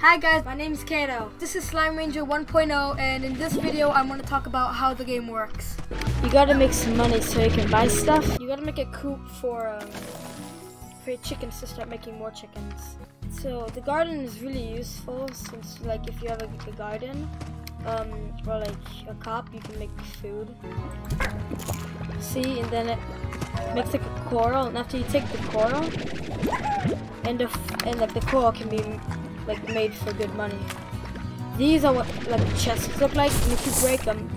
Hi guys, my name is Kato. This is Slime Ranger 1.0, and in this video I'm going to talk about how the game works. You gotta make some money so you can buy stuff. You gotta make a coop for your chickens to start making more chickens. So the garden is really useful, since like if you have a garden or like a coop, you can make food. See, and then it makes like a coral, and after you take the coral, the coral can be like made for good money. These are what like chests look like, and if you break them,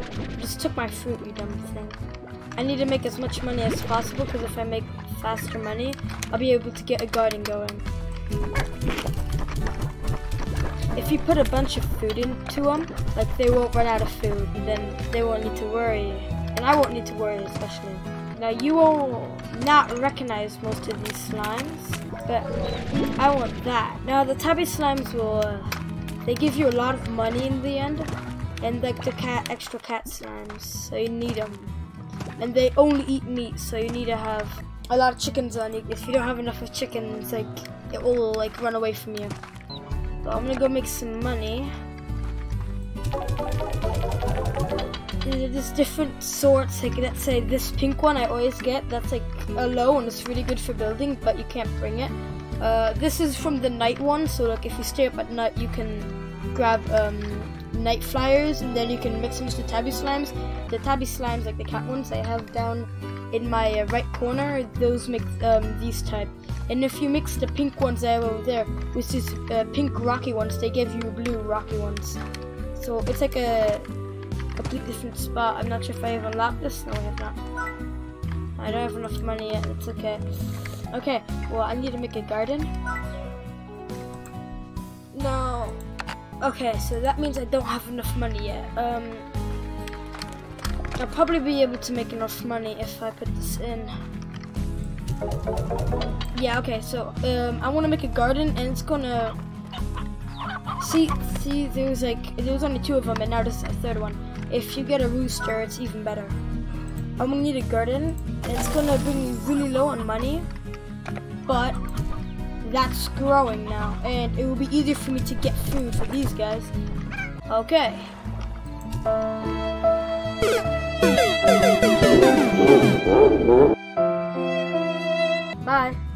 I just took my fruit, you dumb thing. I need to make as much money as possible, because if I make faster money, I'll be able to get a garden going. If you put a bunch of food into them, like they won't run out of food, and then they won't need to worry, and I won't need to worry especially. Now you will not recognize most of these slimes, but I want that. Now the tabby slimes will—they give you a lot of money in the end, and like the extra cat slimes, so you need them. And they only eat meat, so you need to have a lot of chickens on you. If you don't have enough of chickens, like it will like run away from you. But I'm gonna go make some money. There's different sorts, like let's say this pink one I always get, that's like a low and it's really good for building, but you can't bring it. This is from the night one, so like if you stay up at night you can grab night flyers, and then you can mix them with the tabby slimes. The tabby slimes, like the cat ones I have down in my right corner, those make these type. And if you mix the pink ones I have over there with these pink rocky ones, they give you blue rocky ones. So it's like a completely different spot. I'm not sure if I have unlocked this. No, I have not. I don't have enough money yet. It's okay. Okay, well, I need to make a garden. No. Okay, so that means I don't have enough money yet. I'll probably be able to make enough money if I put this in. Yeah, okay, so I want to make a garden, and it's gonna... See, there was only two of them, and now there's a third one. If you get a rooster, it's even better. I'm gonna need a garden, and it's gonna bring you really low on money, but that's growing now, and it will be easier for me to get food for these guys. Okay. Bye.